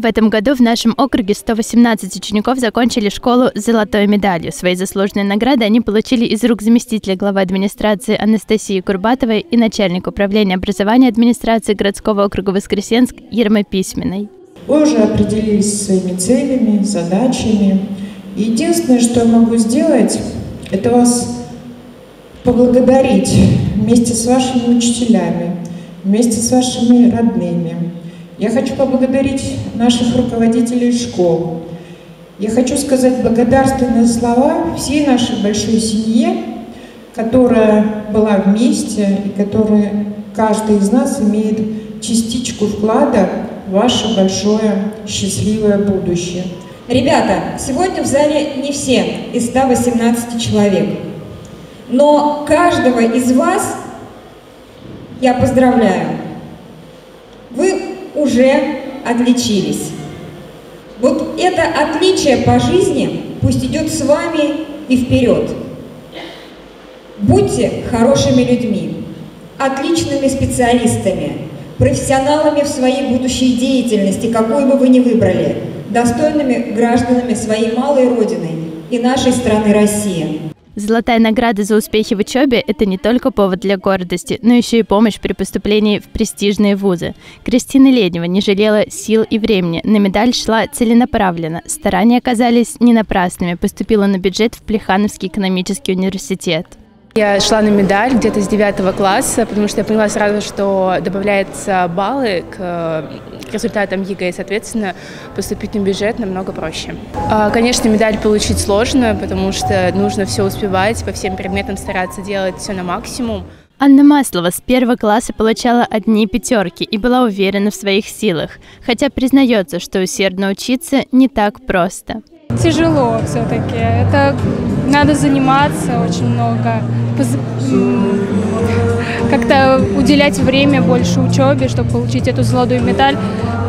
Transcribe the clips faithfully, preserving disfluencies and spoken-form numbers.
В этом году в нашем округе сто восемнадцать учеников закончили школу с золотой медалью. Свои заслуженные награды они получили из рук заместителя главы администрации Анастасии Курбатовой и начальник управления образования администрации городского округа Воскресенск Ермой Письменной. Вы уже определились с своими целями, задачами. Единственное, что я могу сделать, это вас поблагодарить вместе с вашими учителями, вместе с вашими родными. Я хочу поблагодарить наших руководителей школ. Я хочу сказать благодарственные слова всей нашей большой семье, которая была вместе и которая каждый из нас имеет частичку вклада в ваше большое счастливое будущее. Ребята, сегодня в зале не все из ста восемнадцати человек, но каждого из вас я поздравляю. Вы уже отличились. Вот это отличие по жизни пусть идет с вами и вперед. Будьте хорошими людьми, отличными специалистами, профессионалами в своей будущей деятельности, какой бы вы ни выбрали, достойными гражданами своей малой Родины и нашей страны России. Золотая награда за успехи в учебе – это не только повод для гордости, но еще и помощь при поступлении в престижные вузы. Кристина Леднева не жалела сил и времени. На медаль шла целенаправленно. Старания оказались не напрасными. Поступила на бюджет в Плехановский экономический университет. Я шла на медаль где-то с девятого класса, потому что я поняла сразу, что добавляются баллы к результатам ЕГЭ, и, соответственно, поступить на бюджет намного проще. Конечно, медаль получить сложно, потому что нужно все успевать, по всем предметам стараться делать все на максимум. Анна Маслова с первого класса получала одни пятерки и была уверена в своих силах, хотя признается, что усердно учиться не так просто. Тяжело все-таки. Это надо заниматься очень много, как-то уделять время больше учебе, чтобы получить эту золотую медаль,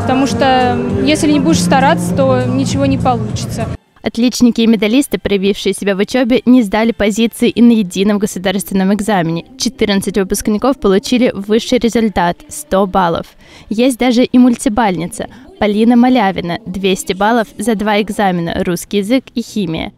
потому что если не будешь стараться, то ничего не получится. Отличники и медалисты, проявившие себя в учебе, не сдали позиции и на едином государственном экзамене. четырнадцать выпускников получили высший результат – сто баллов. Есть даже и мультибальница – Полина Малявина – двести баллов за два экзамена – русский язык и химия.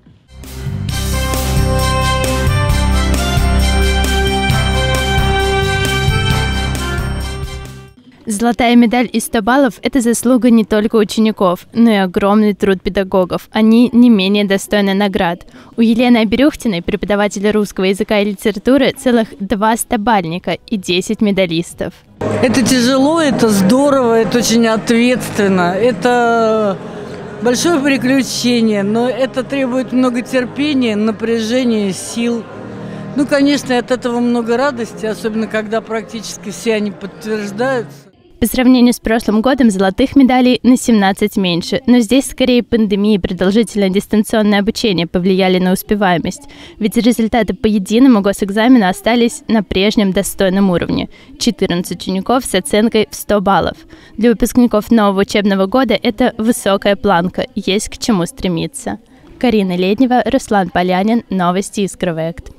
Золотая медаль и сто баллов – это заслуга не только учеников, но и огромный труд педагогов. Они не менее достойны наград. У Елены Берюхтиной, преподавателя русского языка и литературы, целых два стобальника и десять медалистов. Это тяжело, это здорово, это очень ответственно. Это большое приключение, но это требует много терпения, напряжения, сил. Ну, конечно, от этого много радости, особенно когда практически все они подтверждаются. По сравнению с прошлым годом золотых медалей на семнадцать меньше, но здесь скорее пандемия и продолжительное дистанционное обучение повлияли на успеваемость, ведь результаты по единому госэкзамену остались на прежнем достойном уровне – четырнадцать учеников с оценкой в сто баллов. Для выпускников нового учебного года это высокая планка, есть к чему стремиться. Карина Леднева, Руслан Полянин, новости Искроект.